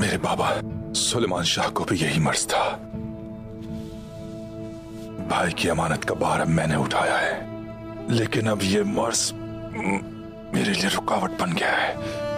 मेरे बाबा सुलेमान शाह को भी यही मर्ज था। भाई की अमानत का भार अब मैंने उठाया है, लेकिन अब ये मर्ज मेरे लिए रुकावट बन गया है।